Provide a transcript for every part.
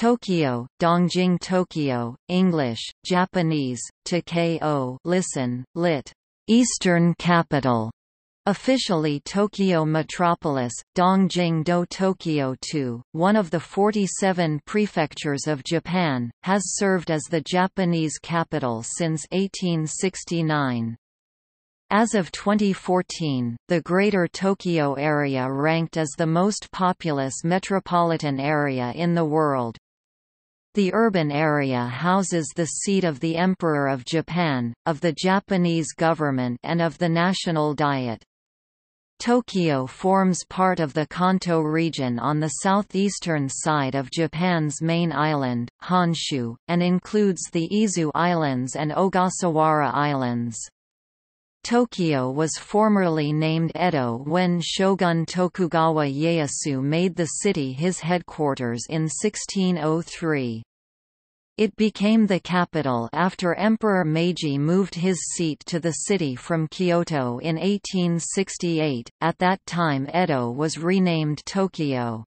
Tokyo, Dongjing Tokyo, English, Japanese, Takeo, listen, lit. Eastern Capital. Officially Tokyo Metropolis, Dongjing-do Tokyo II, one of the 47 prefectures of Japan, has served as the Japanese capital since 1869. As of 2014, the Greater Tokyo area ranked as the most populous metropolitan area in the world. The urban area houses the seat of the Emperor of Japan, of the Japanese government and of the National Diet. Tokyo forms part of the Kanto region on the southeastern side of Japan's main island, Honshu, and includes the Izu Islands and Ogasawara Islands. Tokyo was formerly named Edo when Shogun Tokugawa Ieyasu made the city his headquarters in 1603. It became the capital after Emperor Meiji moved his seat to the city from Kyoto in 1868. At that time, Edo was renamed Tokyo.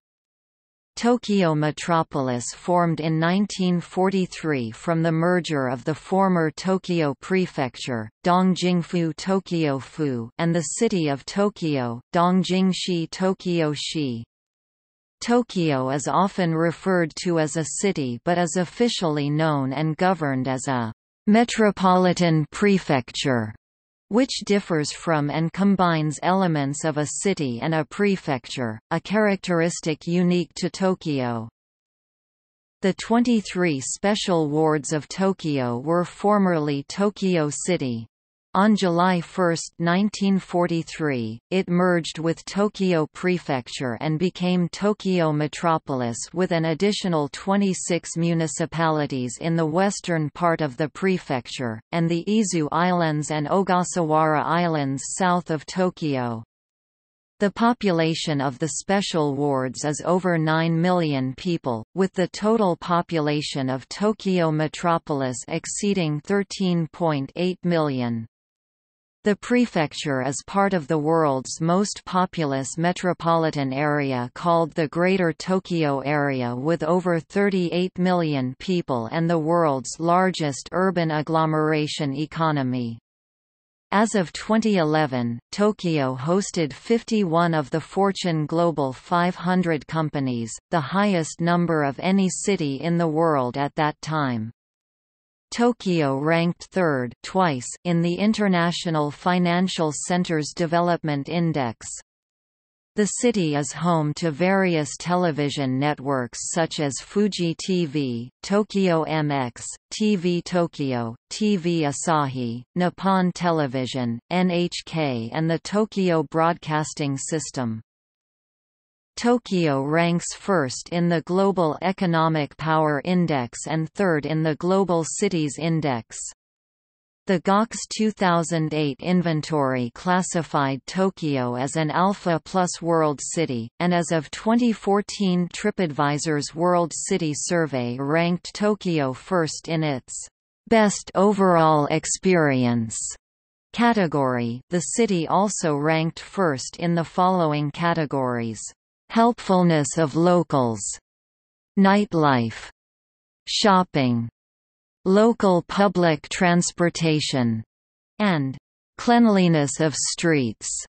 Tokyo Metropolis formed in 1943 from the merger of the former Tokyo Prefecture, Dongjingfu Tokyo-fu, and the city of Tokyo, Dongjingshi Tokyo-shi. Tokyo is often referred to as a city but is officially known and governed as a metropolitan prefecture, which differs from and combines elements of a city and a prefecture, a characteristic unique to Tokyo. The 23 special wards of Tokyo were formerly Tokyo City. On July 1, 1943, it merged with Tokyo Prefecture and became Tokyo Metropolis with an additional 26 municipalities in the western part of the prefecture, and the Izu Islands and Ogasawara Islands south of Tokyo. The population of the special wards is over 9 million people, with the total population of Tokyo Metropolis exceeding 13.8 million. The prefecture is part of the world's most populous metropolitan area called the Greater Tokyo Area with over 38 million people and the world's largest urban agglomeration economy. As of 2011, Tokyo hosted 51 of the Fortune Global 500 companies, the highest number of any city in the world at that time. Tokyo ranked third twice in the International Financial Centers Development Index. The city is home to various television networks such as Fuji TV, Tokyo MX, TV Tokyo, TV Asahi, Nippon Television, NHK and the Tokyo Broadcasting System. Tokyo ranks first in the Global Economic Power Index and third in the Global Cities Index. The GOX 2008 inventory classified Tokyo as an Alpha Plus World City, and as of 2014 TripAdvisor's World City Survey ranked Tokyo first in its Best Overall Experience category. The city also ranked first in the following categories: helpfulness of locals, nightlife, shopping, local public transportation, and cleanliness of streets.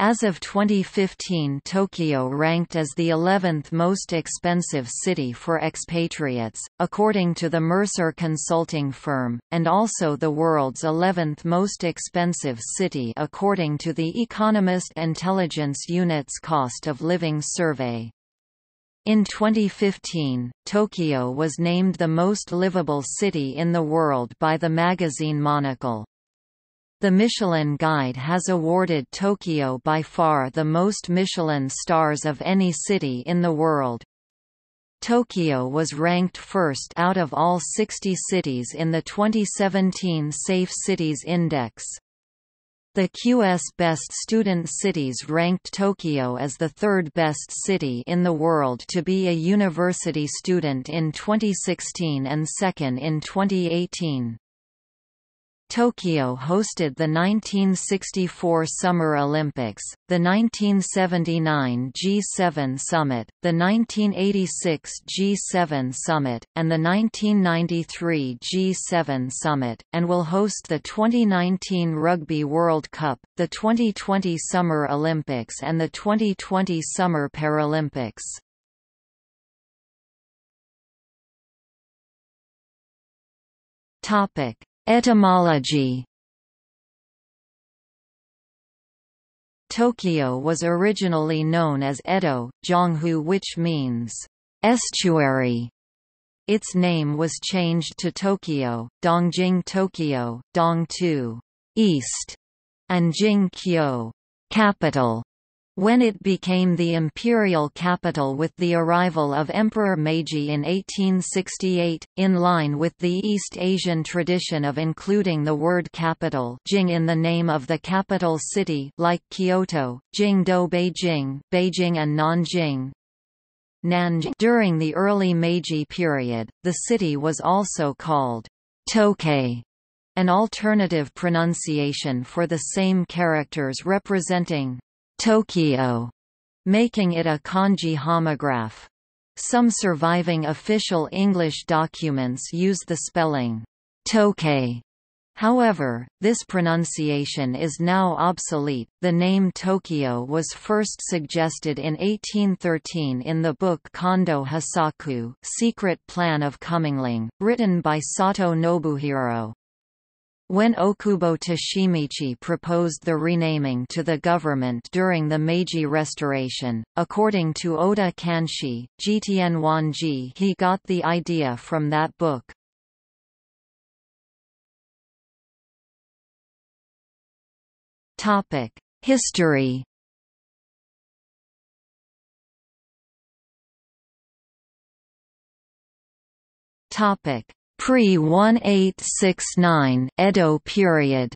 As of 2015, Tokyo ranked as the 11th most expensive city for expatriates, according to the Mercer consulting firm, and also the world's 11th most expensive city according to the Economist Intelligence Unit's Cost of Living Survey. In 2015, Tokyo was named the most livable city in the world by the magazine Monocle. The Michelin Guide has awarded Tokyo by far the most Michelin stars of any city in the world. Tokyo was ranked first out of all 60 cities in the 2017 Safe Cities Index. The QS Best Student Cities ranked Tokyo as the third best city in the world to be a university student in 2016 and second in 2018. Tokyo hosted the 1964 Summer Olympics, the 1979 G7 Summit, the 1986 G7 Summit, and the 1993 G7 Summit, and will host the 2019 Rugby World Cup, the 2020 Summer Olympics and the 2020 Summer Paralympics. Etymology. Tokyo was originally known as Edo, Jonghu, which means estuary. Its name was changed to Tokyo, Dongjing Tokyo, Dongtu, East, and Jingkyo, capital, when it became the imperial capital with the arrival of Emperor Meiji in 1868, in line with the East Asian tradition of including the word capital Jing in the name of the capital city like Kyoto, Jingdo Beijing, Beijing and Nanjing. During the early Meiji period, the city was also called Tokei, an alternative pronunciation for the same characters representing Tokyo, making it a kanji homograph. Some surviving official English documents use the spelling Tokei. However, this pronunciation is now obsolete. The name Tokyo was first suggested in 1813 in the book Kondo Hasaku, Secret Plan of Comingling, written by Sato Nobuhiro. When Okubo Toshimichi proposed the renaming to the government during the Meiji Restoration, according to Oda Kanshi, Gtnwanji, he got the idea from that book. History. Pre-1869 Edo period.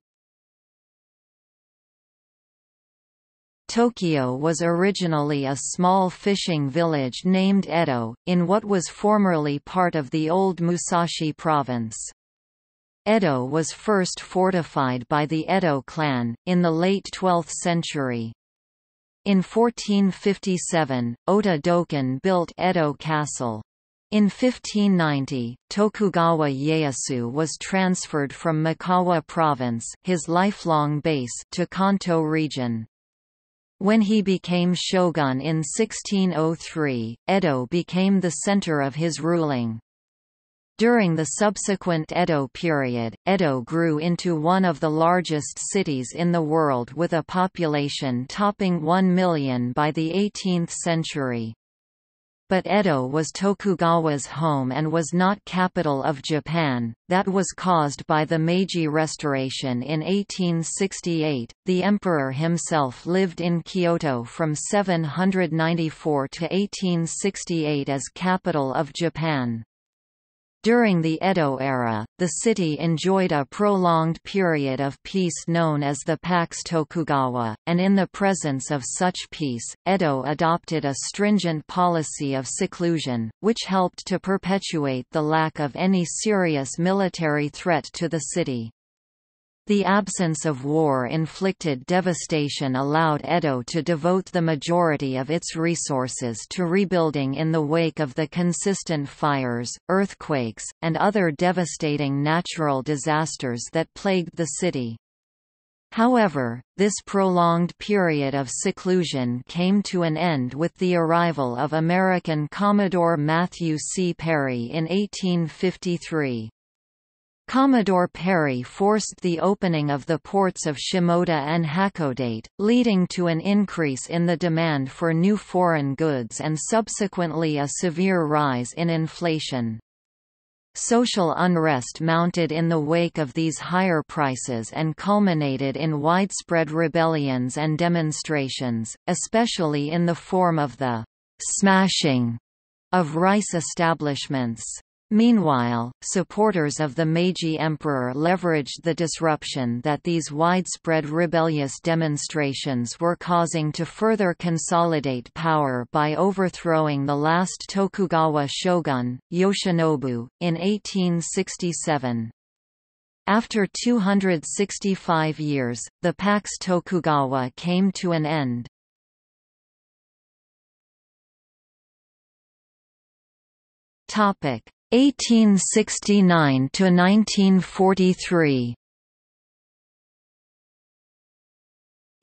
Tokyo was originally a small fishing village named Edo, in what was formerly part of the old Musashi province. Edo was first fortified by the Edo clan, in the late 12th century. In 1457, Ōta Dōkan built Edo Castle. In 1590, Tokugawa Ieyasu was transferred from Mikawa Province, his lifelong base, to Kanto region. When he became shogun in 1603, Edo became the center of his ruling. During the subsequent Edo period, Edo grew into one of the largest cities in the world with a population topping 1 million by the 18th century. But Edo was Tokugawa's home and was not capital of Japan. That was caused by the Meiji Restoration in 1868. The emperor himself lived in Kyoto from 794 to 1868 as capital of Japan. During the Edo era, the city enjoyed a prolonged period of peace known as the Pax Tokugawa, and in the presence of such peace, Edo adopted a stringent policy of seclusion, which helped to perpetuate the lack of any serious military threat to the city. The absence of war-inflicted devastation allowed Edo to devote the majority of its resources to rebuilding in the wake of the consistent fires, earthquakes, and other devastating natural disasters that plagued the city. However, this prolonged period of seclusion came to an end with the arrival of American Commodore Matthew C. Perry in 1853. Commodore Perry forced the opening of the ports of Shimoda and Hakodate, leading to an increase in the demand for new foreign goods and subsequently a severe rise in inflation. Social unrest mounted in the wake of these higher prices and culminated in widespread rebellions and demonstrations, especially in the form of the smashing of rice establishments. Meanwhile, supporters of the Meiji Emperor leveraged the disruption that these widespread rebellious demonstrations were causing to further consolidate power by overthrowing the last Tokugawa shogun, Yoshinobu, in 1867. After 265 years, the Pax Tokugawa came to an end. Topic 1869 to 1943.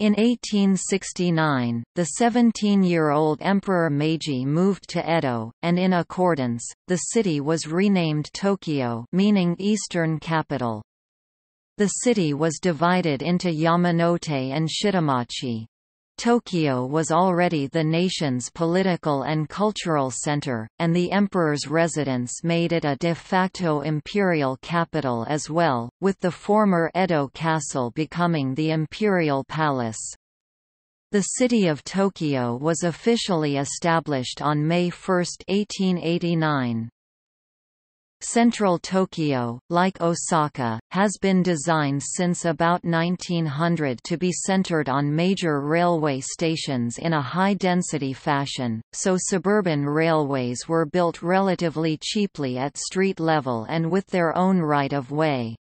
In 1869, the 17-year-old Emperor Meiji moved to Edo, and in accordance, the city was renamed Tokyo, meaning Eastern Capital. The city was divided into Yamanote and Shitamachi. Tokyo was already the nation's political and cultural center, and the emperor's residence made it a de facto imperial capital as well, with the former Edo Castle becoming the imperial palace. The city of Tokyo was officially established on May 1, 1889. Central Tokyo, like Osaka, has been designed since about 1900 to be centered on major railway stations in a high-density fashion, so suburban railways were built relatively cheaply at street level and with their own right-of-way.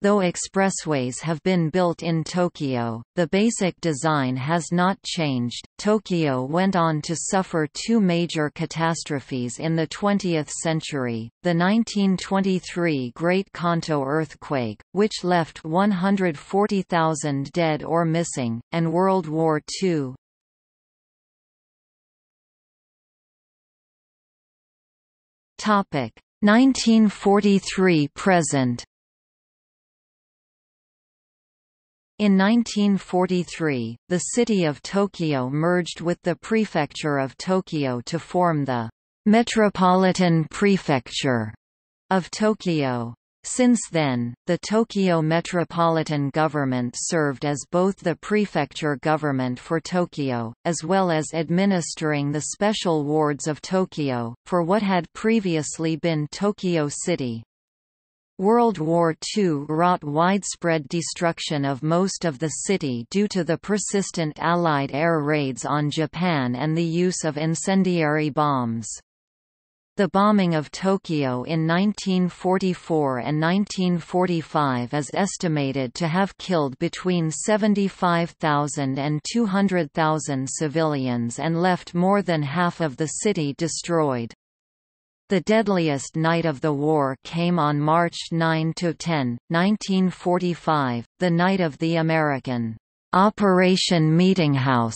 Though expressways have been built in Tokyo, the basic design has not changed. Tokyo went on to suffer two major catastrophes in the 20th century: the 1923 Great Kanto earthquake, which left 140,000 dead or missing, and World War II. Topic 1943 present. In 1943, the city of Tokyo merged with the prefecture of Tokyo to form the Metropolitan Prefecture of Tokyo. Since then, the Tokyo Metropolitan Government served as both the prefecture government for Tokyo, as well as administering the special wards of Tokyo, for what had previously been Tokyo City. World War II wrought widespread destruction of most of the city due to the persistent Allied air raids on Japan and the use of incendiary bombs. The bombing of Tokyo in 1944 and 1945 is estimated to have killed between 75,000 and 200,000 civilians and left more than half of the city destroyed. The deadliest night of the war came on March 9–10, 1945, the night of the American Operation Meetinghouse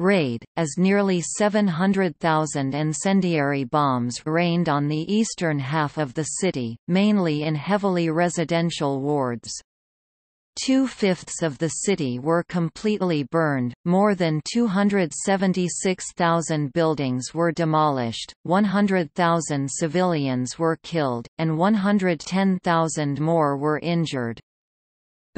raid, as nearly 700,000 incendiary bombs rained on the eastern half of the city, mainly in heavily residential wards. 2/5 of the city were completely burned, more than 276,000 buildings were demolished, 100,000 civilians were killed, and 110,000 more were injured.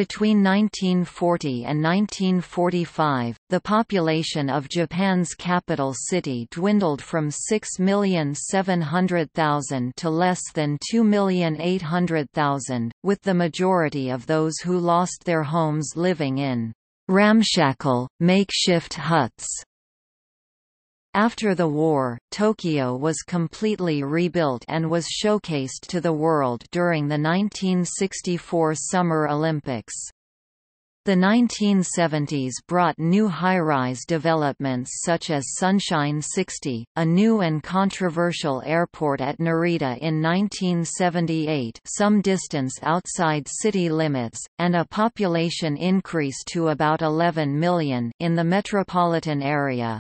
Between 1940 and 1945, the population of Japan's capital city dwindled from 6,700,000 to less than 2,800,000, with the majority of those who lost their homes living in ramshackle, makeshift huts. After the war, Tokyo was completely rebuilt and was showcased to the world during the 1964 Summer Olympics. The 1970s brought new high-rise developments such as Sunshine 60, a new and controversial airport at Narita in 1978, some distance outside city limits, and a population increase to about 11 million in the metropolitan area.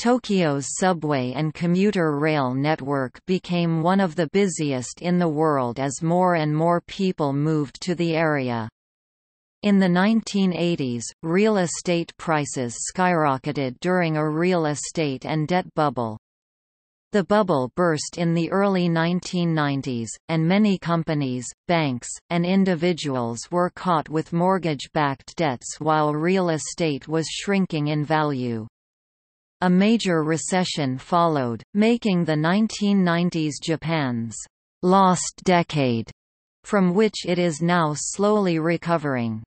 Tokyo's subway and commuter rail network became one of the busiest in the world as more and more people moved to the area. In the 1980s, real estate prices skyrocketed during a real estate and debt bubble. The bubble burst in the early 1990s, and many companies, banks, and individuals were caught with mortgage-backed debts while real estate was shrinking in value. A major recession followed, making the 1990s Japan's lost decade, from which it is now slowly recovering.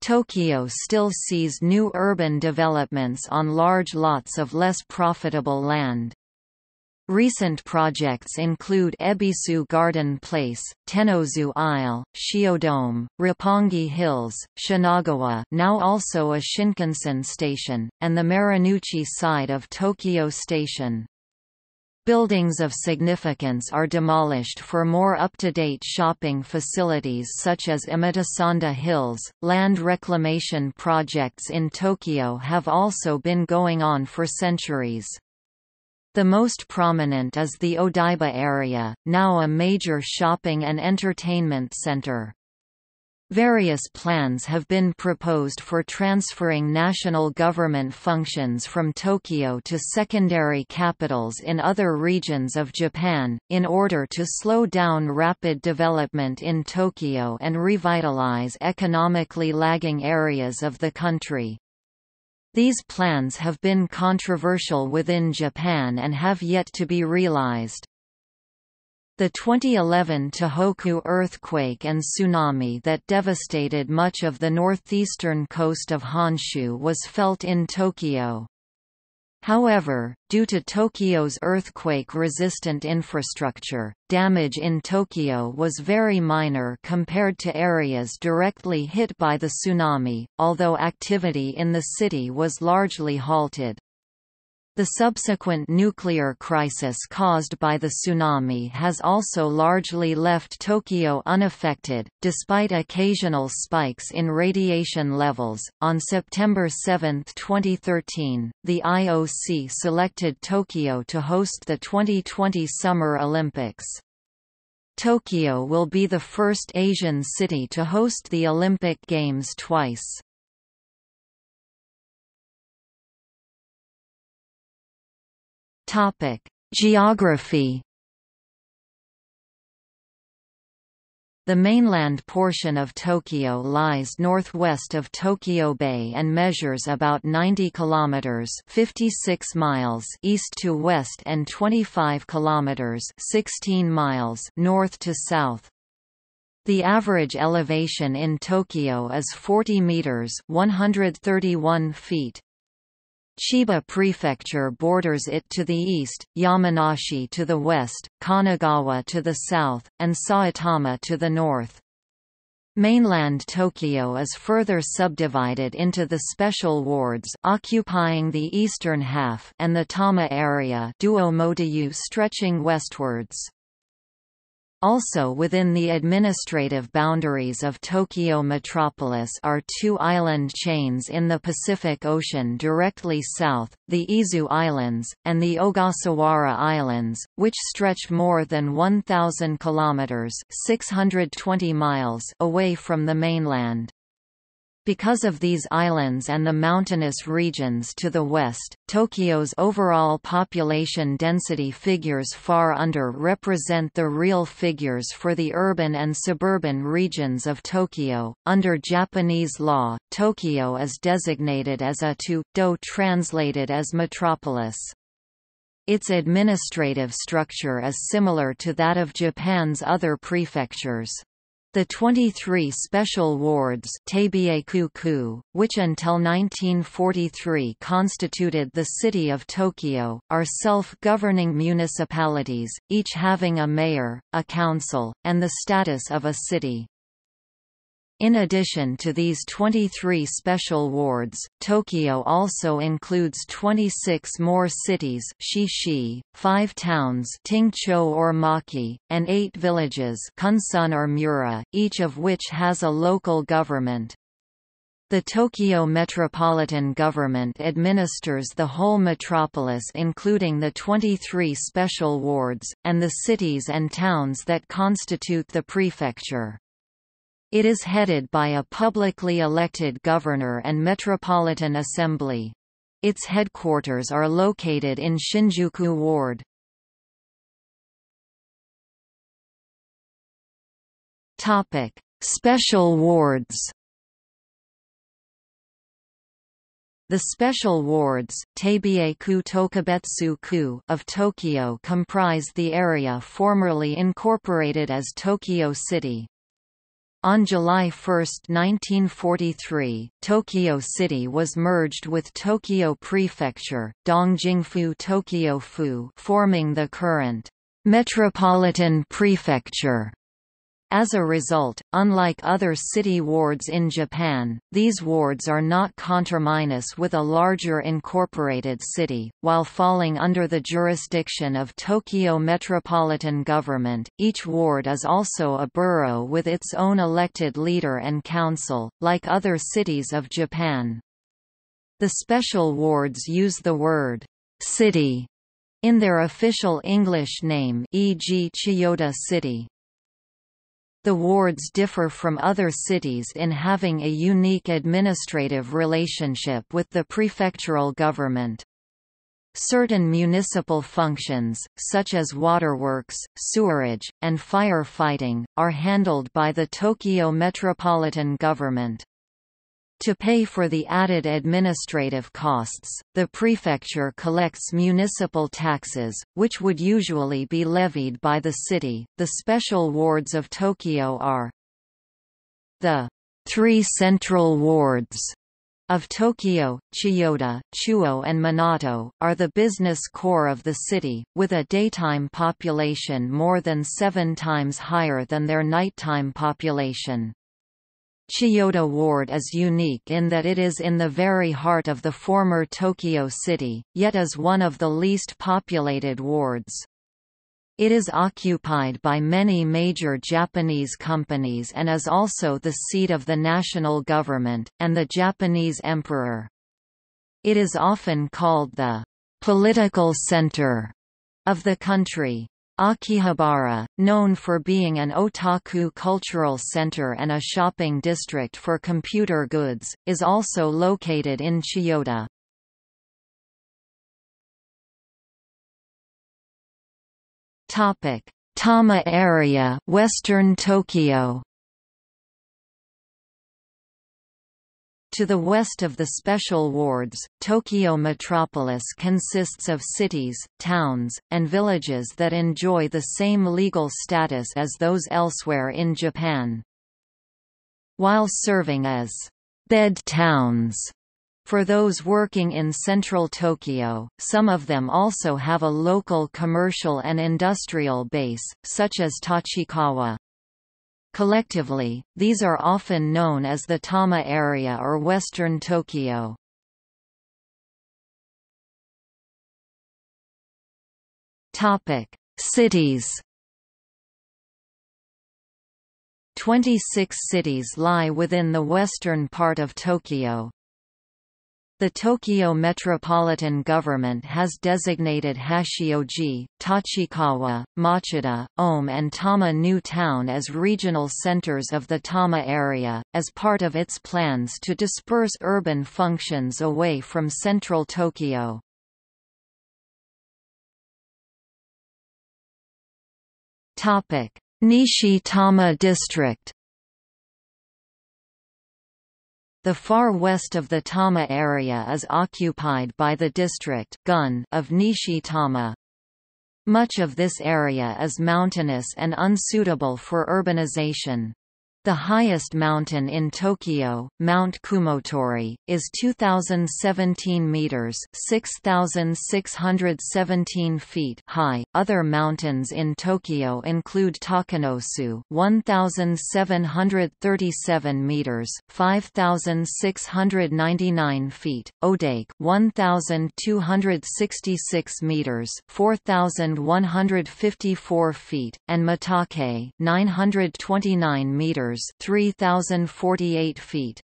Tokyo still sees new urban developments on large lots of less profitable land. Recent projects include Ebisu Garden Place, Tennozu Isle, Shiodome, Roppongi Hills, Shinagawa, now also a Shinkansen station, and the Marunouchi side of Tokyo Station. Buildings of significance are demolished for more up-to-date shopping facilities such as Imatasanda Hills. Land reclamation projects in Tokyo have also been going on for centuries. The most prominent is the Odaiba area, now a major shopping and entertainment center. Various plans have been proposed for transferring national government functions from Tokyo to secondary capitals in other regions of Japan, in order to slow down rapid development in Tokyo and revitalize economically lagging areas of the country. These plans have been controversial within Japan and have yet to be realized. The 2011 Tohoku earthquake and tsunami that devastated much of the northeastern coast of Honshu was felt in Tokyo. However, due to Tokyo's earthquake-resistant infrastructure, damage in Tokyo was very minor compared to areas directly hit by the tsunami, although activity in the city was largely halted. The subsequent nuclear crisis caused by the tsunami has also largely left Tokyo unaffected, despite occasional spikes in radiation levels. On September 7, 2013, the IOC selected Tokyo to host the 2020 Summer Olympics. Tokyo will be the first Asian city to host the Olympic Games twice. Topic: Geography. The mainland portion of Tokyo lies northwest of Tokyo Bay and measures about 90 kilometers (56 miles) east to west and 25 kilometers (16 miles) north to south. The average elevation in Tokyo is 40 meters (131 feet). Chiba Prefecture borders it to the east, Yamanashi to the west, Kanagawa to the south, and Saitama to the north. Mainland Tokyo is further subdivided into the special wards occupying the eastern half and the Tama area Duomoteyu stretching westwards. Also within the administrative boundaries of Tokyo Metropolis are two island chains in the Pacific Ocean directly south, the Izu Islands, and the Ogasawara Islands, which stretch more than 1,000 kilometers (620 miles) away from the mainland. Because of these islands and the mountainous regions to the west, Tokyo's overall population density figures far under-represent the real figures for the urban and suburban regions of Tokyo. Under Japanese law, Tokyo is designated as a to-do translated as metropolis. Its administrative structure is similar to that of Japan's other prefectures. The 23 special wards, Teibeikuku, which until 1943 constituted the city of Tokyo, are self-governing municipalities, each having a mayor, a council, and the status of a city. In addition to these 23 special wards, Tokyo also includes 26 more cities, shishi, 5 towns, Tinchō or Maki, and 8 villages, Kunsun or Mura, each of which has a local government. The Tokyo Metropolitan Government administers the whole metropolis, including the 23 special wards and the cities and towns that constitute the prefecture. It is headed by a publicly elected governor and metropolitan assembly. Its headquarters are located in Shinjuku Ward. Topic: Special wards. The special wards, Teibeikuku Tokubetsu-ku, of Tokyo comprise the area formerly incorporated as Tokyo City. On July 1, 1943, Tokyo City was merged with Tokyo Prefecture, Dongjingfu Tokyo-fu, forming the current Metropolitan Prefecture. As a result, unlike other city wards in Japan, these wards are not conterminous with a larger incorporated city. While falling under the jurisdiction of Tokyo Metropolitan Government, each ward is also a borough with its own elected leader and council, like other cities of Japan. The special wards use the word city in their official English name, e.g., Chiyoda City. The wards differ from other cities in having a unique administrative relationship with the prefectural government. Certain municipal functions, such as waterworks, sewerage, and firefighting, are handled by the Tokyo Metropolitan Government. To pay for the added administrative costs, the prefecture collects municipal taxes, which would usually be levied by the city. The special wards of Tokyo are the three central wards of Tokyo. Chiyoda, Chuo, and Minato are the business core of the city, with a daytime population more than 7 times higher than their nighttime population. Chiyoda Ward is unique in that it is in the very heart of the former Tokyo City, yet is one of the least populated wards. It is occupied by many major Japanese companies and is also the seat of the national government, and the Japanese emperor. It is often called the political center of the country. Akihabara, known for being an otaku cultural center and a shopping district for computer goods, is also located in Chiyoda. Topic: Tama area, Western Tokyo. To the west of the special wards, Tokyo Metropolis consists of cities, towns, and villages that enjoy the same legal status as those elsewhere in Japan. While serving as bed towns for those working in central Tokyo, some of them also have a local commercial and industrial base, such as Tachikawa. Collectively, these are often known as the Tama area or Western Tokyo. Topic: Cities. 26 cities lie within the western part of Tokyo. The Tokyo Metropolitan Government has designated Hashioji, Tachikawa, Machida, Ome and Tama New Town as regional centers of the Tama area, as part of its plans to disperse urban functions away from central Tokyo. Nishi Tama District. The far west of the Tama area is occupied by the district Gun of Nishi-tama. Much of this area is mountainous and unsuitable for urbanization. The highest mountain in Tokyo, Mount Kumotori, is 2,017 meters (6,617 feet) high. Other mountains in Tokyo include Takanosu, 1,737 meters (5,699 feet), Odake, 1,266 meters (4,154 feet), and Mitake, 929 meters. 3,048 feet.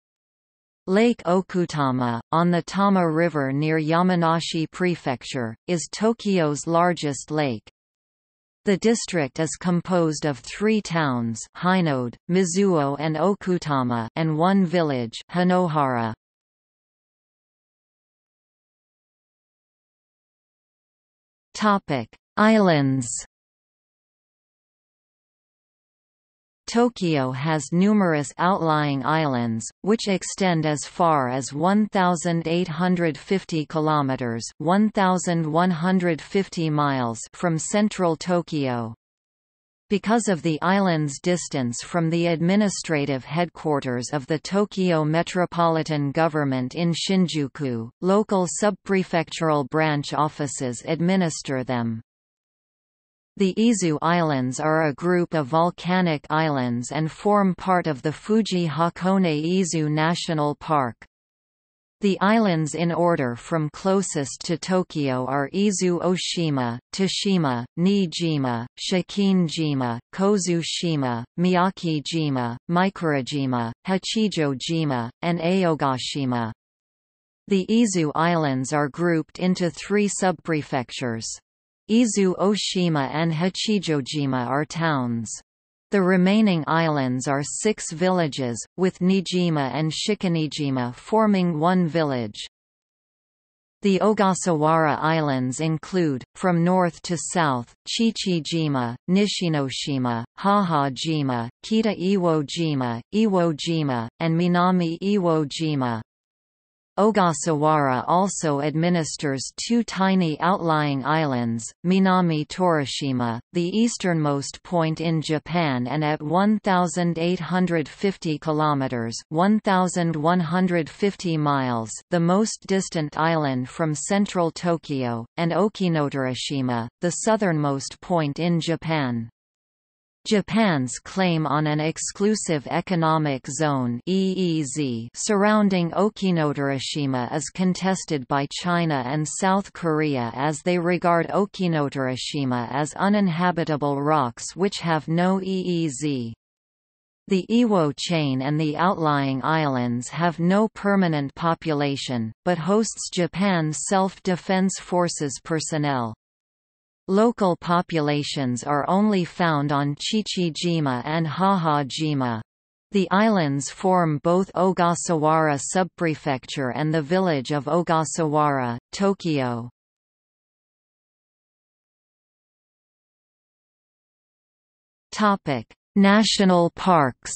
Lake Okutama, on the Tama River near Yamanashi Prefecture, is Tokyo's largest lake. The district is composed of 3 towns, Hinode, Mizuo and Okutama, and 1 village, Hinohara. Islands. Tokyo has numerous outlying islands, which extend as far as 1,850 kilometers (1,150 miles) from central Tokyo. because of the island's distance from the administrative headquarters of the Tokyo Metropolitan Government in Shinjuku, local subprefectural branch offices administer them. The Izu Islands are a group of volcanic islands and form part of the Fuji-Hakone-Izu National Park. The islands in order from closest to Tokyo are Izu Oshima, Toshima, Niijima, Shikinjima, Kozushima, Miyakijima, Mikurajima, Hachijojima, and Aogashima. The Izu Islands are grouped into three subprefectures. Izu Oshima and Hachijojima are towns. The remaining islands are six villages, with Niijima and Shikinijima forming one village. The Ogasawara Islands include, from north to south, Chichijima, Nishinoshima, Hahajima, Kita Iwo Jima, Iwo Jima, and Minami Iwo Jima. Ogasawara also administers two tiny outlying islands, Minami Torishima, the easternmost point in Japan and at 1,850 kilometers (1,150 miles), the most distant island from central Tokyo, and Okinotorishima, the southernmost point in Japan. Japan's claim on an exclusive economic zone (EEZ) surrounding Okinotorishima is contested by China and South Korea as they regard Okinotorishima as uninhabitable rocks which have no EEZ. The Iwo chain and the outlying islands have no permanent population, but hosts Japan's self-defense forces personnel. Local populations are only found on Chichijima and Hahajima. The islands form both Ogasawara subprefecture and the village of Ogasawara, Tokyo. National parks.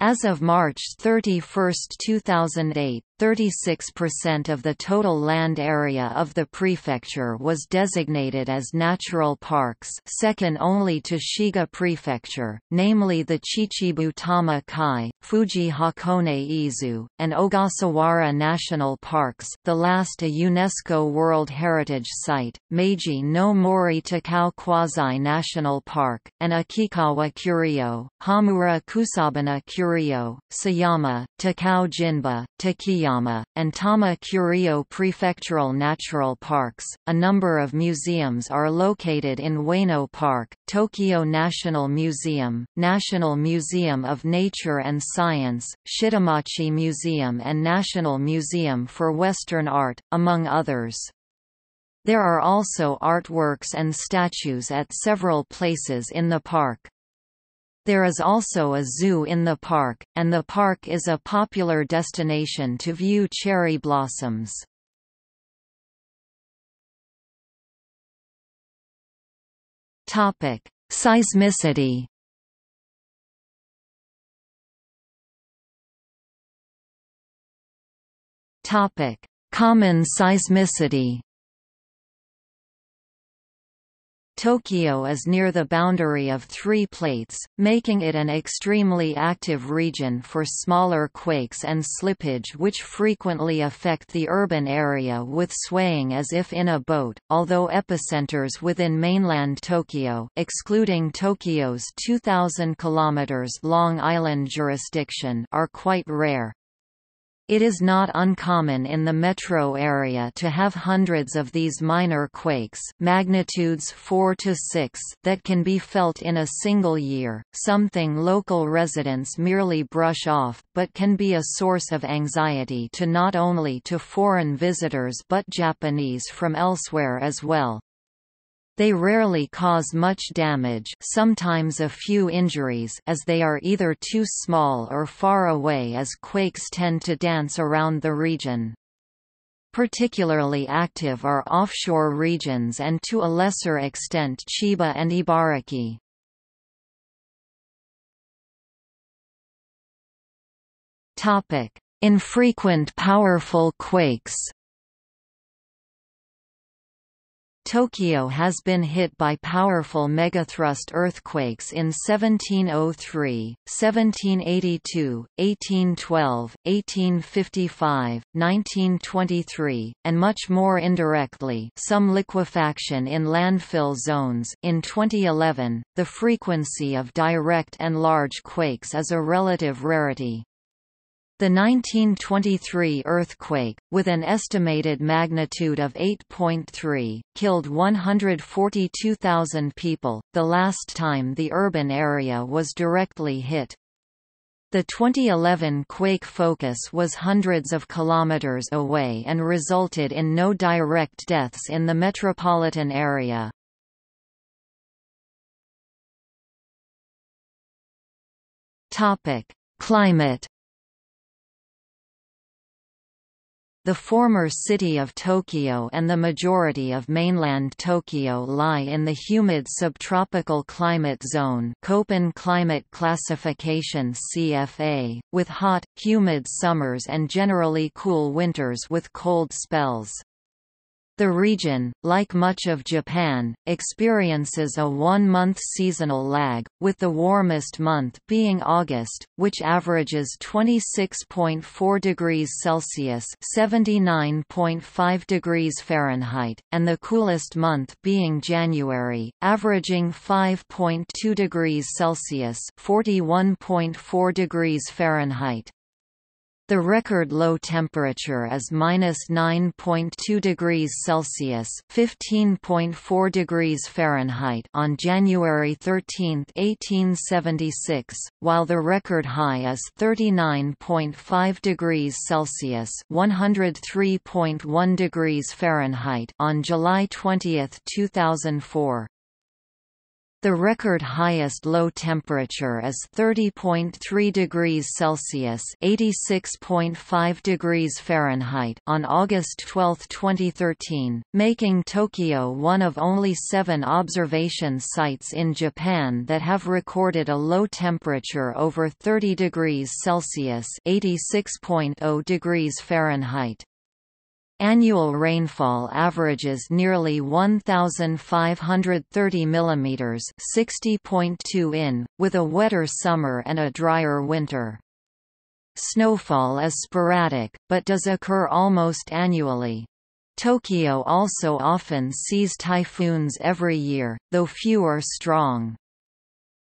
As of March 31, 2008, 36% of the total land area of the prefecture was designated as natural parks, second only to Shiga Prefecture, namely the Chichibu-Tama-kai, Fuji-Hakone-Izu, and Ogasawara National Parks, the last a UNESCO World Heritage Site, Meiji no Mori Takao Quasi National Park, and Akikawa Kuryo, Hamura Kusabana Kuryo, Sayama, Takao Jinba, Takiya, and Tama Kuryo prefectural natural parks. A number of museums are located in Ueno Park, Tokyo National Museum, National Museum of Nature and Science, Shitamachi Museum, and National Museum for Western Art, among others. There are also artworks and statues at several places in the park. There is also a zoo in the park, and the park is a popular destination to view cherry blossoms. Topic: Seismicity. Topic: Common seismicity. Tokyo is near the boundary of three plates, making it an extremely active region for smaller quakes and slippage which frequently affect the urban area with swaying as if in a boat, although epicenters within mainland Tokyo, excluding Tokyo's 2,000 km long island jurisdiction, are quite rare. It is not uncommon in the metro area to have hundreds of these minor quakes, magnitudes 4 to 6, that can be felt in a single year, something local residents merely brush off but can be a source of anxiety to not only to foreign visitors but Japanese from elsewhere as well. They rarely cause much damage, sometimes a few injuries, as they are either too small or far away, as quakes tend to dance around the region. Particularly active are offshore regions and to a lesser extent Chiba and Ibaraki. Topic: Infrequent powerful quakes. Tokyo has been hit by powerful megathrust earthquakes in 1703, 1782, 1812, 1855, 1923, and much more indirectly, some liquefaction in landfill zones. In 2011, the frequency of direct and large quakes is a relative rarity. The 1923 earthquake, with an estimated magnitude of 8.3, killed 142,000 people, the last time the urban area was directly hit. The 2011 quake focus was hundreds of kilometers away and resulted in no direct deaths in the metropolitan area. Climate. The former city of Tokyo and the majority of mainland Tokyo lie in the humid subtropical climate zone, Köppen climate classification CFA, with hot, humid summers and generally cool winters with cold spells. The region, like much of Japan, experiences a one-month seasonal lag, with the warmest month being August, which averages 26.4 degrees Celsius (79.5 degrees Fahrenheit), and the coolest month being January, averaging 5.2 degrees Celsius (41.4 degrees Fahrenheit). The record low temperature is -9.2 degrees Celsius (15.4 degrees Fahrenheit) on January 13, 1876, while the record high is 39.5 degrees Celsius (103.1 degrees Fahrenheit) on July 20, 2004. The record highest low temperature is 30.3 degrees Celsius (86.5 degrees Fahrenheit) on August 12, 2013, making Tokyo one of only 7 observation sites in Japan that have recorded a low temperature over 30 degrees Celsius (86.0 degrees Fahrenheit). Annual rainfall averages nearly 1,530 mm 60.2 in, with a wetter summer and a drier winter. Snowfall is sporadic, but does occur almost annually. Tokyo also often sees typhoons every year, though few are strong.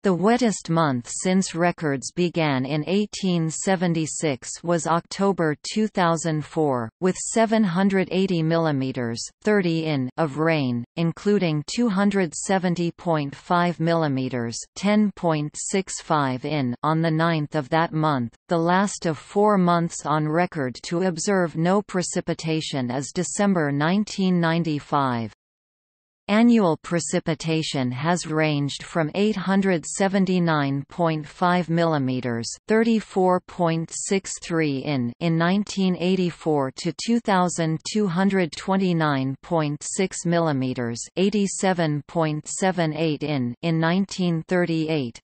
The wettest month since records began in 1876 was October 2004, with 780 mm 30 in of rain, including 270.5 mm 10.65 in on the 9th of that month. The last of 4 months on record to observe no precipitation is December 1995. Annual precipitation has ranged from 879.5 mm (34.63 in 1984 to 2,229.6 mm (87.78 in 1938.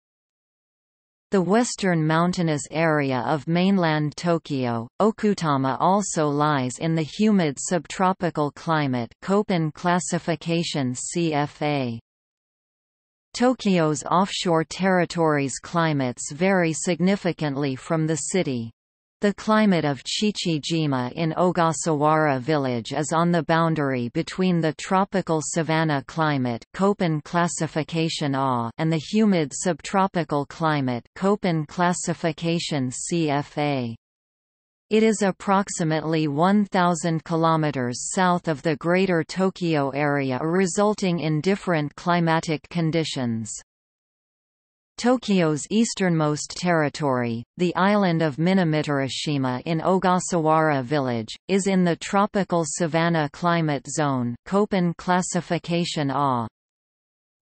The western mountainous area of mainland Tokyo, Okutama, also lies in the humid subtropical climate Köppen classification CFA. Tokyo's offshore territories' climates vary significantly from the city. The climate of Chichijima in Ogasawara village is on the boundary between the tropical savanna climate Köppen classification A and the humid subtropical climate Köppen classification CFA. It is approximately 1,000 km south of the Greater Tokyo area, resulting in different climatic conditions. Tokyo's easternmost territory, the island of Minamitarashima in Ogasawara village, is in the tropical savanna climate zone Köppen classification A.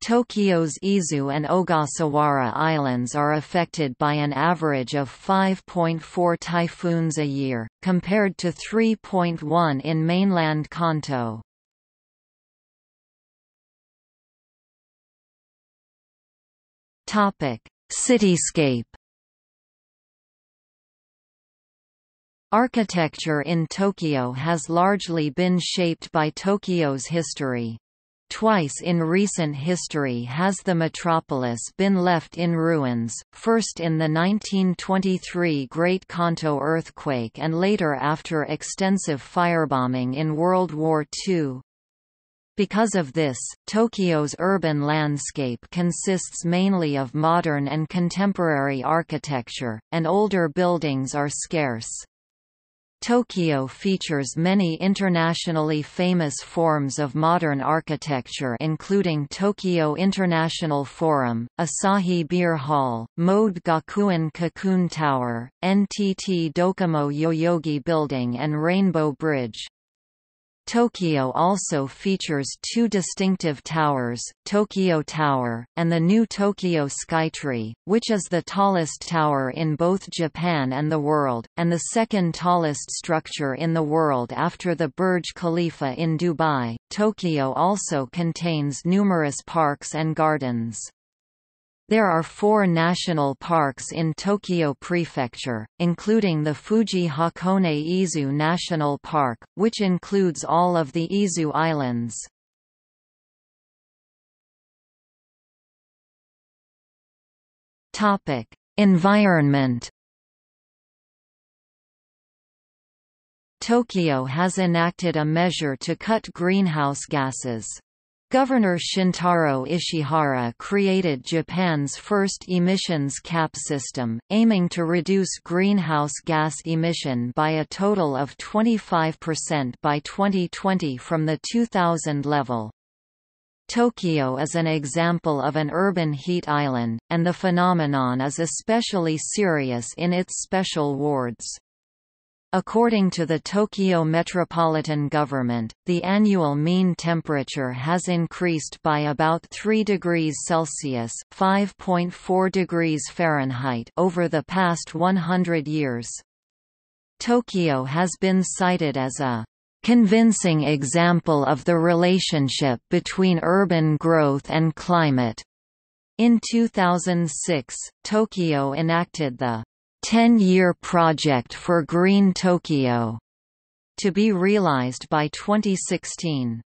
Tokyo's Izu and Ogasawara Islands are affected by an average of 5.4 typhoons a year, compared to 3.1 in mainland Kanto. Cityscape. Architecture in Tokyo has largely been shaped by Tokyo's history. Twice in recent history has the metropolis been left in ruins, first in the 1923 Great Kanto earthquake and later after extensive firebombing in World War II. Because of this, Tokyo's urban landscape consists mainly of modern and contemporary architecture, and older buildings are scarce. Tokyo features many internationally famous forms of modern architecture including Tokyo International Forum, Asahi Beer Hall, Mode Gakuen Cocoon Tower, NTT Docomo Yoyogi Building and Rainbow Bridge. Tokyo also features two distinctive towers, Tokyo Tower, and the new Tokyo Skytree, which is the tallest tower in both Japan and the world, and the second tallest structure in the world after the Burj Khalifa in Dubai. Tokyo also contains numerous parks and gardens. There are four national parks in Tokyo Prefecture, including the Fuji-Hakone-Izu National Park, which includes all of the Izu Islands. Topic: Environment. Tokyo has enacted a measure to cut greenhouse gases. Governor Shintaro Ishihara created Japan's first emissions cap system, aiming to reduce greenhouse gas emission by a total of 25% by 2020 from the 2000 level. Tokyo is an example of an urban heat island, and the phenomenon is especially serious in its special wards. According to the Tokyo Metropolitan Government, the annual mean temperature has increased by about 3 degrees Celsius (5.4 degrees Fahrenheit) over the past 100 years. Tokyo has been cited as a convincing example of the relationship between urban growth and climate. In 2006, Tokyo enacted the 10-year project for Green Tokyo, to be realized by 2016.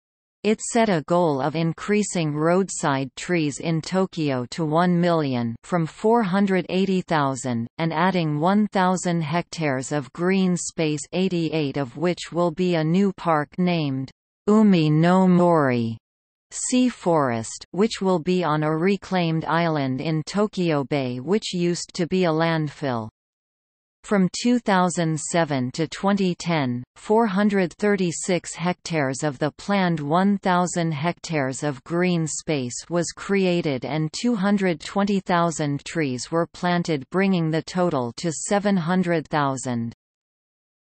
It set a goal of increasing roadside trees in Tokyo to 1 million from 480,000, and adding 1,000 hectares of green space, 88 of which will be a new park named Umi no Mori, Sea Forest, which will be on a reclaimed island in Tokyo Bay which used to be a landfill. From 2007 to 2010, 436 hectares of the planned 1,000 hectares of green space was created and 220,000 trees were planted, bringing the total to 700,000.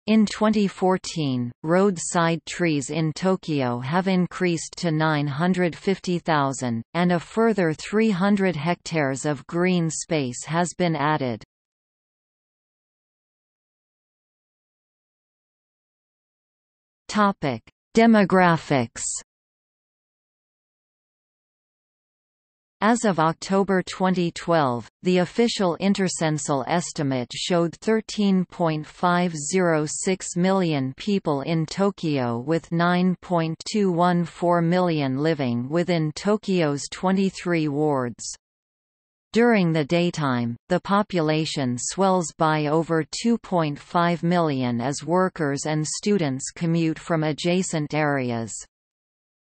In 2014, roadside trees in Tokyo have increased to 950,000, and a further 300 hectares of green space has been added. Demographics. As of October 2012, the official intercensal estimate showed 13.506 million people in Tokyo, with 9.214 million living within Tokyo's 23 wards. During the daytime, the population swells by over 2.5 million as workers and students commute from adjacent areas.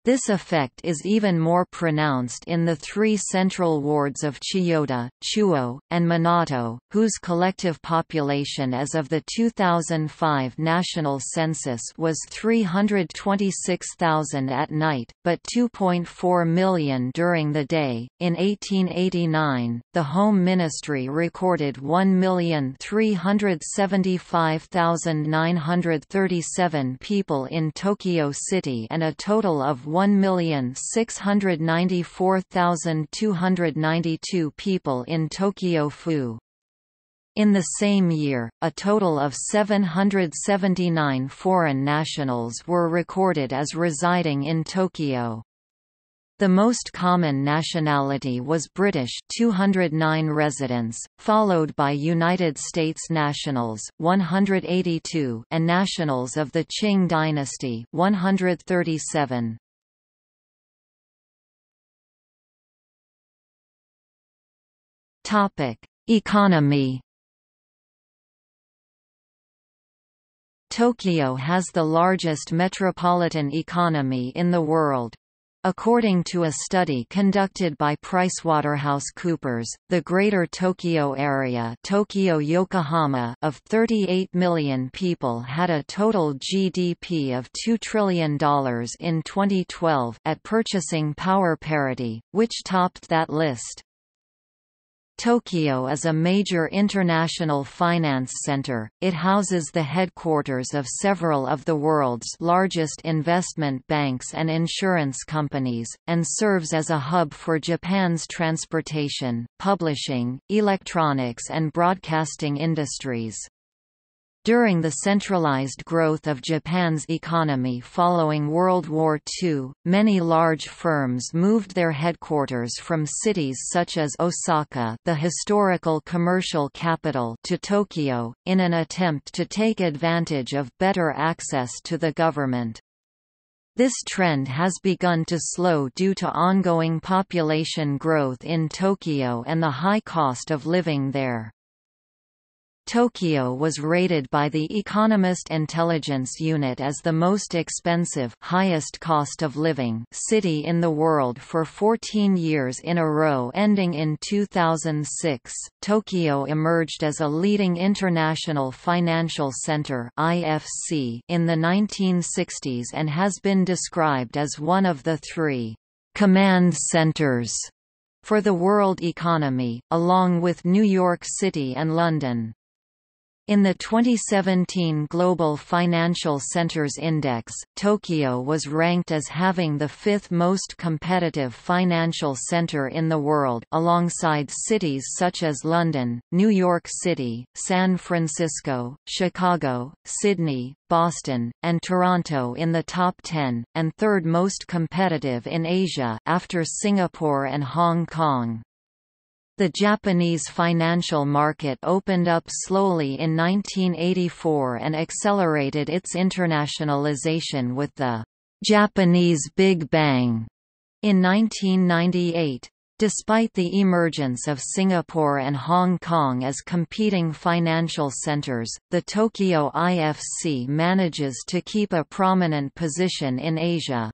This effect is even more pronounced in the three central wards of Chiyoda, Chuo, and Minato, whose collective population as of the 2005 national census was 326,000 at night, but 2.4 million during the day. In 1889, the Home Ministry recorded 1,375,937 people in Tokyo City and a total of 1,694,292 people in Tokyo-fu. In the same year, a total of 779 foreign nationals were recorded as residing in Tokyo. The most common nationality was British, 209 residents, followed by United States nationals, 182, and nationals of the Qing dynasty, 137. Economy. Tokyo has the largest metropolitan economy in the world. According to a study conducted by PricewaterhouseCoopers, the Greater Tokyo Area Tokyo-Yokohama of 38 million people had a total GDP of $2 trillion in 2012 at purchasing power parity, which topped that list. Tokyo is a major international finance center. It houses the headquarters of several of the world's largest investment banks and insurance companies, and serves as a hub for Japan's transportation, publishing, electronics, and broadcasting industries. During the centralized growth of Japan's economy following World War II, many large firms moved their headquarters from cities such as Osaka, the historical commercial capital, to Tokyo, in an attempt to take advantage of better access to the government. This trend has begun to slow due to ongoing population growth in Tokyo and the high cost of living there. Tokyo was rated by the Economist Intelligence Unit as the most expensive, highest cost of living city in the world for 14 years in a row, ending in 2006. Tokyo emerged as a leading international financial center (IFC) in the 1960s and has been described as one of the three command centers for the world economy, along with New York City and London. In the 2017 Global Financial Centers Index, Tokyo was ranked as having the fifth most competitive financial center in the world, alongside cities such as London, New York City, San Francisco, Chicago, Sydney, Boston, and Toronto in the top 10, and third most competitive in Asia after Singapore and Hong Kong. The Japanese financial market opened up slowly in 1984 and accelerated its internationalization with the Japanese Big Bang in 1998. Despite the emergence of Singapore and Hong Kong as competing financial centers, the Tokyo IFC manages to keep a prominent position in Asia.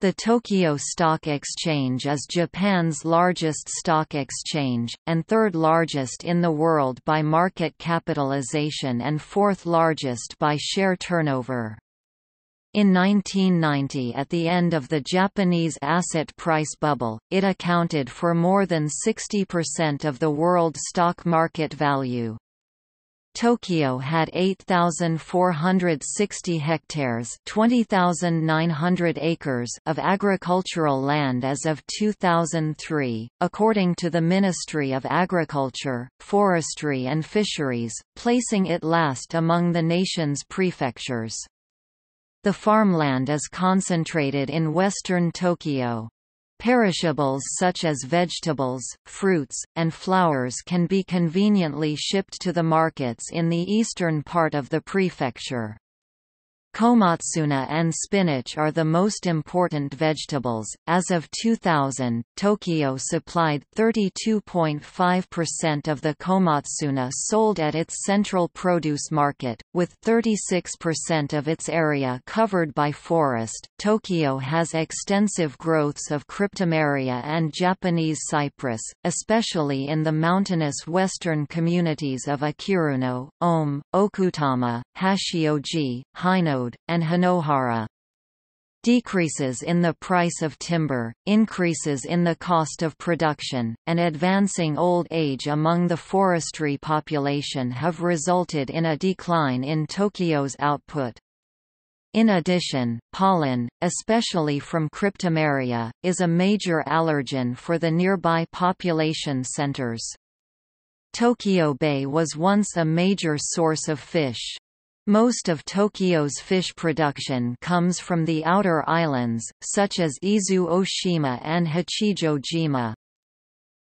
The Tokyo Stock Exchange is Japan's largest stock exchange, and third largest in the world by market capitalization and fourth largest by share turnover. In 1990, at the end of the Japanese asset price bubble, it accounted for more than 60% of the world stock market value. Tokyo had 8,460 hectares, 20,900 acres of agricultural land as of 2003, according to the Ministry of Agriculture, Forestry and Fisheries, placing it last among the nation's prefectures. The farmland is concentrated in western Tokyo. Perishables such as vegetables, fruits, and flowers can be conveniently shipped to the markets in the eastern part of the prefecture. Komatsuna and spinach are the most important vegetables. As of 2000, Tokyo supplied 32.5% of the komatsuna sold at its central produce market, with 36% of its area covered by forest. Tokyo has extensive growths of cryptomeria and Japanese cypress, especially in the mountainous western communities of Akiruno, Ome, Okutama, Hashioji, Hino, and Hanohara. Decreases in the price of timber, increases in the cost of production, and advancing old age among the forestry population have resulted in a decline in Tokyo's output. In addition, pollen, especially from cryptomeria, is a major allergen for the nearby population centers. Tokyo Bay was once a major source of fish. Most of Tokyo's fish production comes from the outer islands, such as Izu Oshima and Hichijo-jima.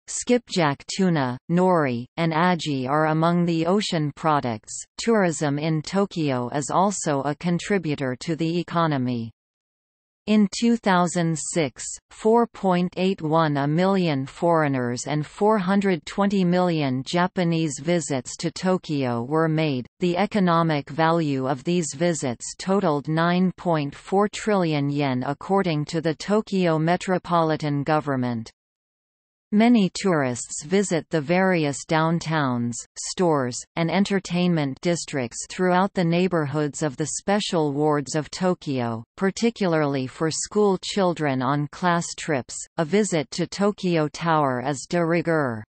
Skipjack tuna, nori, and aji are among the ocean products. Tourism in Tokyo is also a contributor to the economy. In 2006, 4.81 million foreigners and 420 million Japanese visits to Tokyo were made. The economic value of these visits totaled 9.4 trillion yen according to the Tokyo Metropolitan Government. Many tourists visit the various downtowns, stores, and entertainment districts throughout the neighborhoods of the special wards of Tokyo, particularly for school children on class trips. A visit to Tokyo Tower is de rigueur.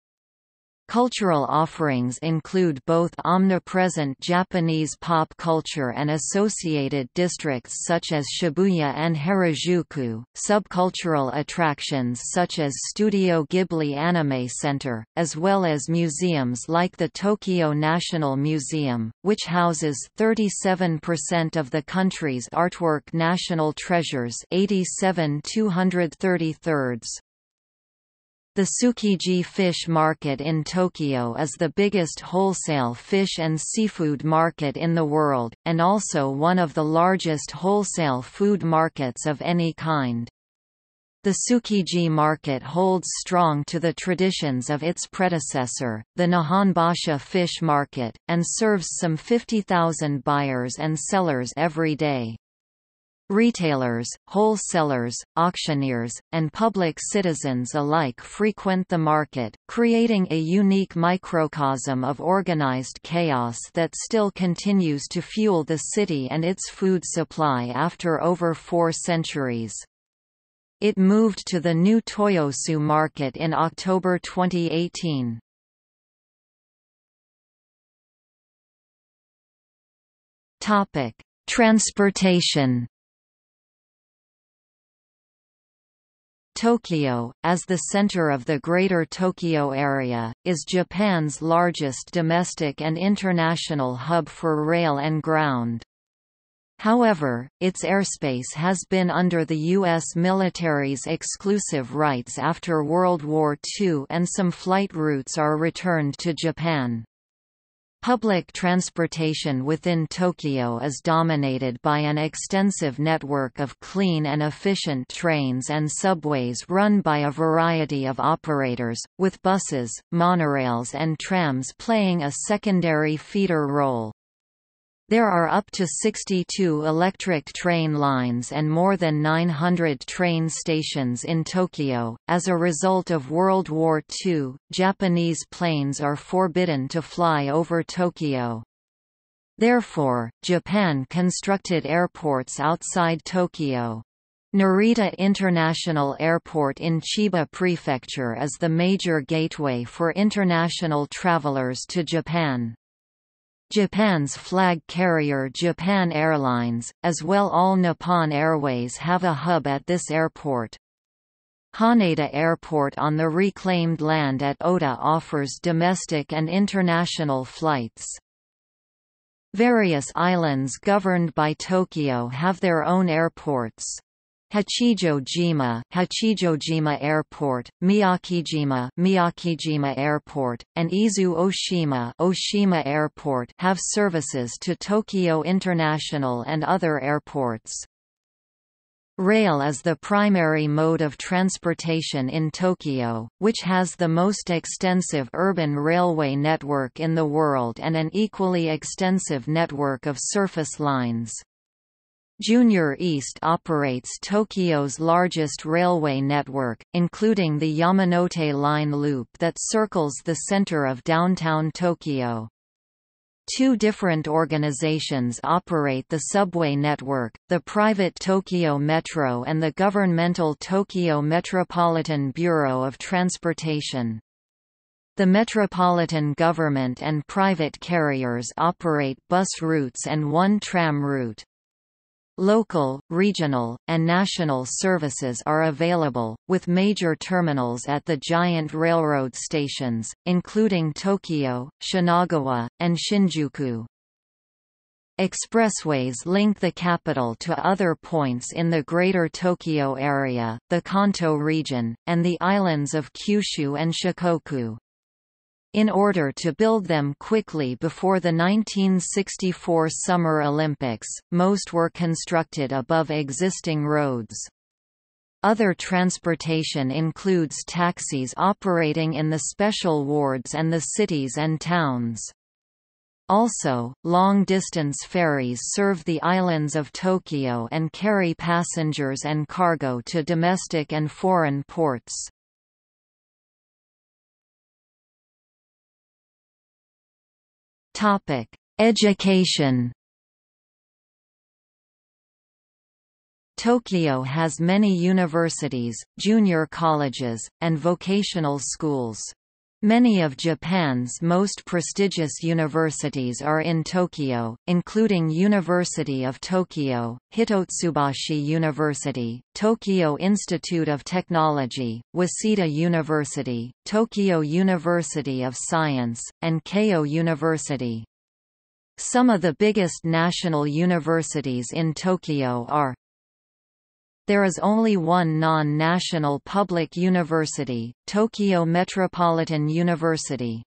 Cultural offerings include both omnipresent Japanese pop culture and associated districts such as Shibuya and Harajuku, subcultural attractions such as Studio Ghibli Anime Center, as well as museums like the Tokyo National Museum, which houses 37% of the country's artwork national treasures 87,233. The Tsukiji fish market in Tokyo is the biggest wholesale fish and seafood market in the world, and also one of the largest wholesale food markets of any kind. The Tsukiji market holds strong to the traditions of its predecessor, the Nihonbashi fish market, and serves some 50,000 buyers and sellers every day. Retailers, wholesalers, auctioneers, and public citizens alike frequent the market, creating a unique microcosm of organized chaos that still continues to fuel the city and its food supply after over 4 centuries. It moved to the new Toyosu market in October 2018. Topic: Transportation. Tokyo, as the center of the Greater Tokyo area, is Japan's largest domestic and international hub for rail and ground. However, its airspace has been under the U.S. military's exclusive rights after World War II, and some flight routes are returned to Japan. Public transportation within Tokyo is dominated by an extensive network of clean and efficient trains and subways run by a variety of operators, with buses, monorails and trams playing a secondary feeder role. There are up to 62 electric train lines and more than 900 train stations in Tokyo. As a result of World War II, Japanese planes are forbidden to fly over Tokyo. Therefore, Japan constructed airports outside Tokyo. Narita International Airport in Chiba Prefecture is the major gateway for international travelers to Japan. Japan's flag carrier Japan Airlines, as well All Nippon Airways have a hub at this airport. Haneda Airport on the reclaimed land at Ōta offers domestic and international flights. Various islands governed by Tokyo have their own airports. Hachijojima, Hachijojima Airport, Miyakijima, Miyakijima Airport, and Izu-Oshima, Oshima Airport have services to Tokyo International and other airports. Rail is the primary mode of transportation in Tokyo, which has the most extensive urban railway network in the world and an equally extensive network of surface lines. Junior East operates Tokyo's largest railway network, including the Yamanote Line loop that circles the center of downtown Tokyo. 2 different organizations operate the subway network, the private Tokyo Metro and the governmental Tokyo Metropolitan Bureau of Transportation. The metropolitan government and private carriers operate bus routes and 1 tram route. Local, regional, and national services are available, with major terminals at the giant railroad stations, including Tokyo, Shinagawa, and Shinjuku. Expressways link the capital to other points in the Greater Tokyo area, the Kanto region, and the islands of Kyushu and Shikoku. In order to build them quickly before the 1964 Summer Olympics, most were constructed above existing roads. Other transportation includes taxis operating in the special wards and the cities and towns. Also, long-distance ferries serve the islands of Tokyo and carry passengers and cargo to domestic and foreign ports. Education. Tokyo has many universities, junior colleges, and vocational schools. Many of Japan's most prestigious universities are in Tokyo, including University of Tokyo, Hitotsubashi University, Tokyo Institute of Technology, Waseda University, Tokyo University of Science, and Keio University. Some of the biggest national universities in Tokyo are: there is only one non-national public university, Tokyo Metropolitan University.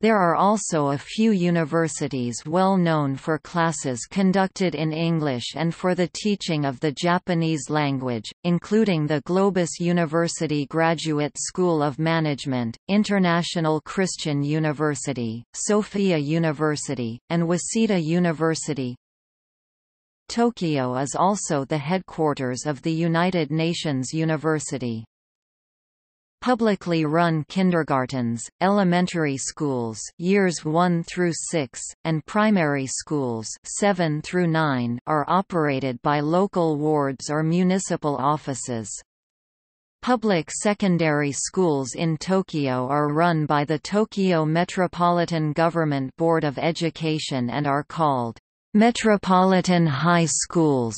There are also a few universities well known for classes conducted in English and for the teaching of the Japanese language, including the Globus University Graduate School of Management, International Christian University, Sophia University, and Waseda University. Tokyo is also the headquarters of the United Nations University. Publicly run kindergartens, elementary schools years 1 through 6, and primary schools 7 through 9 are operated by local wards or municipal offices. Public secondary schools in Tokyo are run by the Tokyo Metropolitan Government Board of Education and are called metropolitan high schools.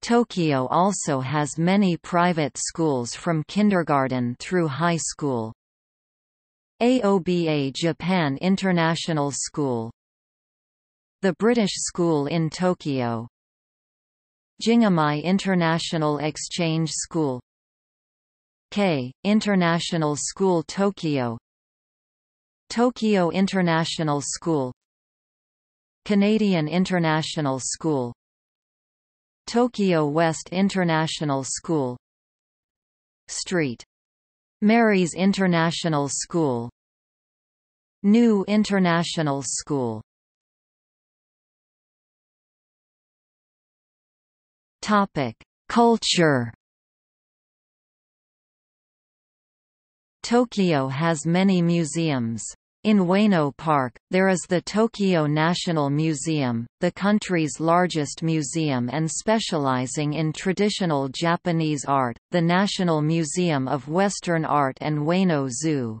Tokyo also has many private schools from kindergarten through high school. AOBA Japan International School, the British School in Tokyo, Jingamai International Exchange School, K. International School Tokyo, Tokyo International School, Canadian International School, Tokyo West International School, St. Mary's International School, New International School. Topic: Culture. Tokyo has many museums. In Ueno Park, there is the Tokyo National Museum, the country's largest museum and specializing in traditional Japanese art, the National Museum of Western Art and Ueno Zoo.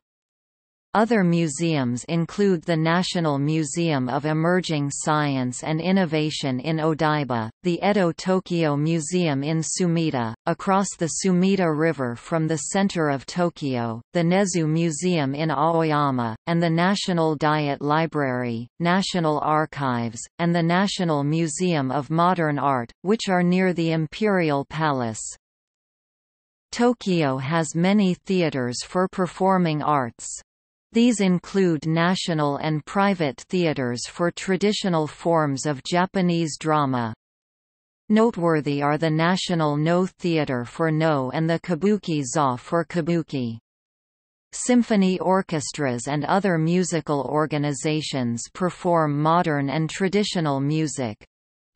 Other museums include the National Museum of Emerging Science and Innovation in Odaiba, the Edo Tokyo Museum in Sumida, across the Sumida River from the center of Tokyo, the Nezu Museum in Aoyama, and the National Diet Library, National Archives, and the National Museum of Modern Art, which are near the Imperial Palace. Tokyo has many theaters for performing arts. These include national and private theaters for traditional forms of Japanese drama. Noteworthy are the National No Theater for No and the Kabuki Za for Kabuki. Symphony orchestras and other musical organizations perform modern and traditional music.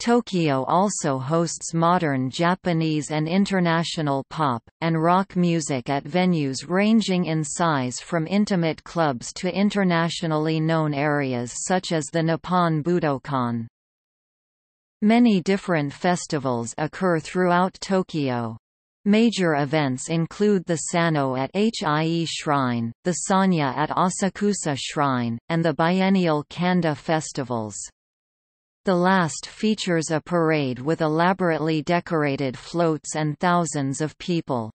Tokyo also hosts modern Japanese and international pop, and rock music at venues ranging in size from intimate clubs to internationally known areas such as the Nippon Budokan. Many different festivals occur throughout Tokyo. Major events include the Sanno at Hie Shrine, the Sanya at Asakusa Shrine, and the biennial Kanda festivals. The last features a parade with elaborately decorated floats and thousands of people.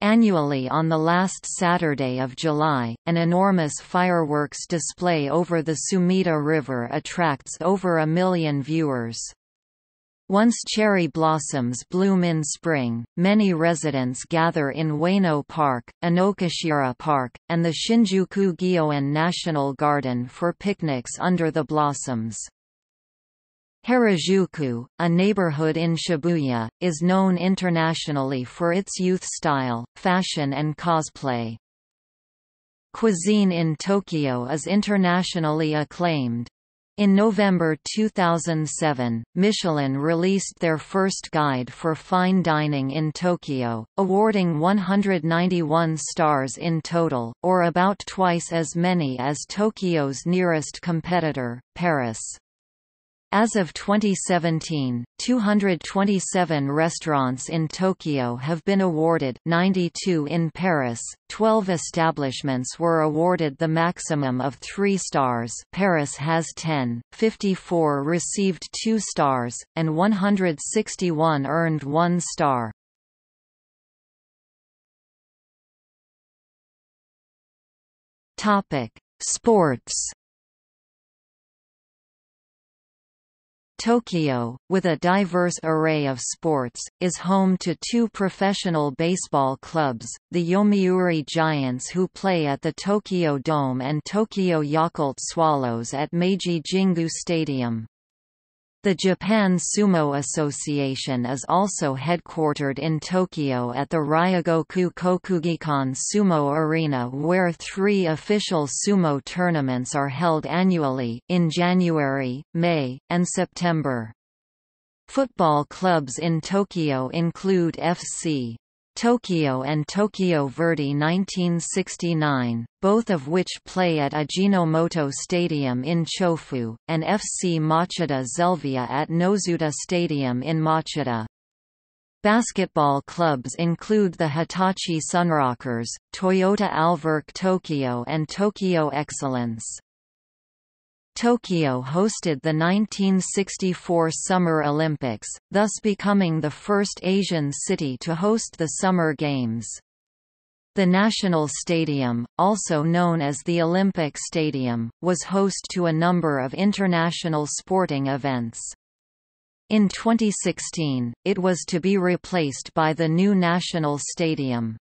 Annually on the last Saturday of July, an enormous fireworks display over the Sumida River attracts over 1 million viewers. Once cherry blossoms bloom in spring, many residents gather in Ueno Park, Inokashira Park, and the Shinjuku Gyoen National Garden for picnics under the blossoms. Harajuku, a neighborhood in Shibuya, is known internationally for its youth style, fashion and cosplay. Cuisine in Tokyo is internationally acclaimed. In November 2007, Michelin released their first guide for fine dining in Tokyo, awarding 191 stars in total, or about twice as many as Tokyo's nearest competitor, Paris. As of 2017, 227 restaurants in Tokyo have been awarded, 92 in Paris. 12 establishments were awarded the maximum of 3 stars. Paris has 10, 54 received 2 stars, and 161 earned 1 star. Topic: Sports. Tokyo, with a diverse array of sports, is home to 2 professional baseball clubs, the Yomiuri Giants who play at the Tokyo Dome and Tokyo Yakult Swallows at Meiji Jingu Stadium. The Japan Sumo Association is also headquartered in Tokyo at the Ryogoku Kokugikan Sumo Arena, where 3 official sumo tournaments are held annually, in January, May, and September. Football clubs in Tokyo include FC Tokyo and Tokyo Verdy 1969, both of which play at Ajinomoto Stadium in Chofu, and FC Machida Zelvia at Nozuta Stadium in Machida. Basketball clubs include the Hitachi Sunrockers, Toyota Alverk Tokyo and Tokyo Excellence. Tokyo hosted the 1964 Summer Olympics, thus becoming the first Asian city to host the Summer Games. The National Stadium, also known as the Olympic Stadium, was host to a number of international sporting events. In 2016, it was to be replaced by the new National Stadium.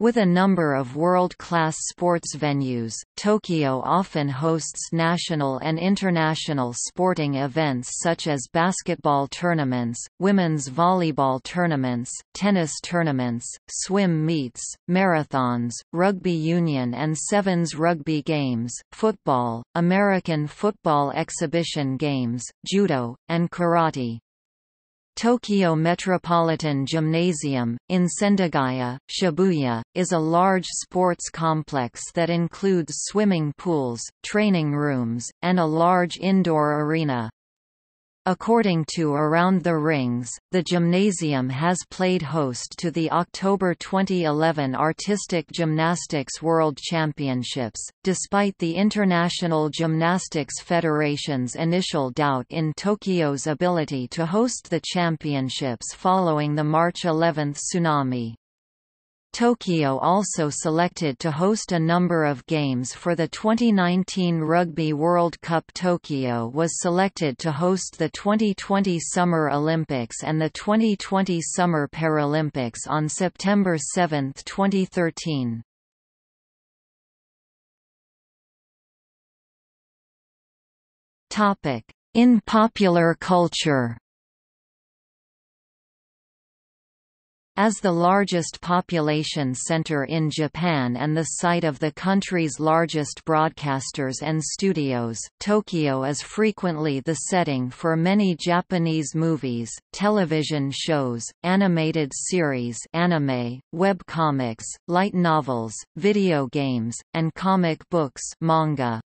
With a number of world-class sports venues, Tokyo often hosts national and international sporting events such as basketball tournaments, women's volleyball tournaments, tennis tournaments, swim meets, marathons, rugby union and sevens rugby games, football, American football exhibition games, judo, and karate. Tokyo Metropolitan Gymnasium, in Sendagaya, Shibuya, is a large sports complex that includes swimming pools, training rooms, and a large indoor arena. According to Around the Rings, the gymnasium has played host to the October 2011 Artistic Gymnastics World Championships, despite the International Gymnastics Federation's initial doubt in Tokyo's ability to host the championships following the March 11 tsunami. Tokyo also selected to host a number of games for the 2019 Rugby World Cup. Tokyo was selected to host the 2020 Summer Olympics and the 2020 Summer Paralympics on September 7, 2013. In popular culture. As the largest population center in Japan and the site of the country's largest broadcasters and studios, Tokyo is frequently the setting for many Japanese movies, television shows, animated series anime, web comics, light novels, video games, and comic books manga.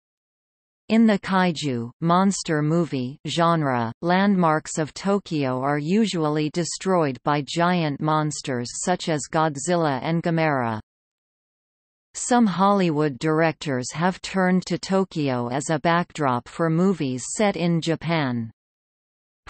In the kaiju monster movie genre, landmarks of Tokyo are usually destroyed by giant monsters such as Godzilla and Gamera. Some Hollywood directors have turned to Tokyo as a backdrop for movies set in Japan.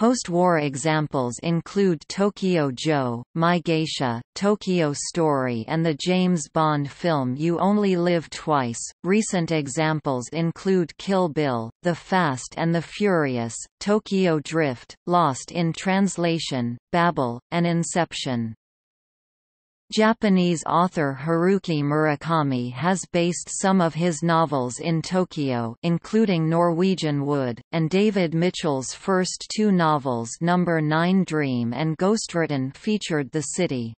Post-war examples include Tokyo Joe, My Geisha, Tokyo Story, and the James Bond film You Only Live Twice. Recent examples include Kill Bill, The Fast and the Furious, Tokyo Drift, Lost in Translation, Babel, and Inception. Japanese author Haruki Murakami has based some of his novels in Tokyo, including Norwegian Wood, and David Mitchell's first two novels No. 9 Dream and Ghostwritten featured the city.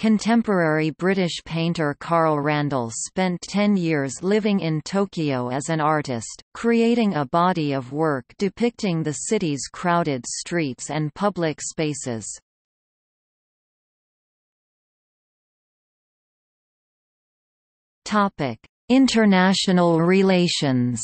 Contemporary British painter Karl Randall spent 10 years living in Tokyo as an artist, creating a body of work depicting the city's crowded streets and public spaces. Topic: International relations.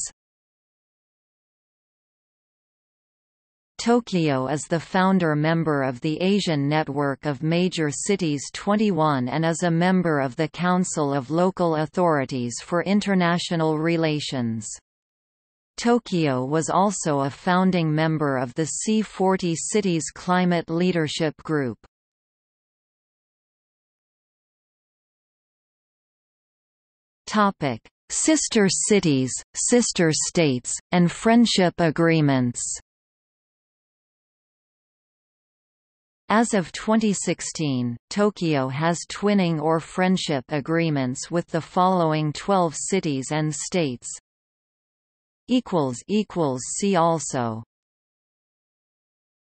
Tokyo is the founder member of the Asian Network of Major Cities 21 and is a member of the Council of Local Authorities for International Relations. Tokyo was also a founding member of the C40 Cities Climate Leadership Group. Topic: Sister cities, sister states, and friendship agreements. As of 2016, Tokyo has twinning or friendship agreements with the following 12 cities and states. == See also